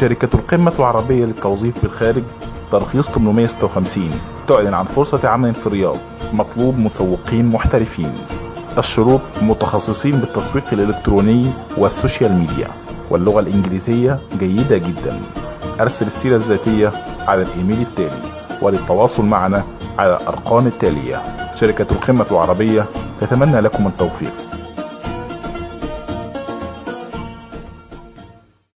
شركة القمة العربية للتوظيف بالخارج ترخيص 856 تعلن عن فرصة عمل في الرياض، مطلوب مسوقين محترفين. الشروط: متخصصين بالتسويق الإلكتروني والسوشيال ميديا، واللغة الإنجليزية جيدة جدا. أرسل السيرة الذاتية على الإيميل التالي، وللتواصل معنا على الأرقام التالية. شركة القمة العربية تتمنى لكم التوفيق.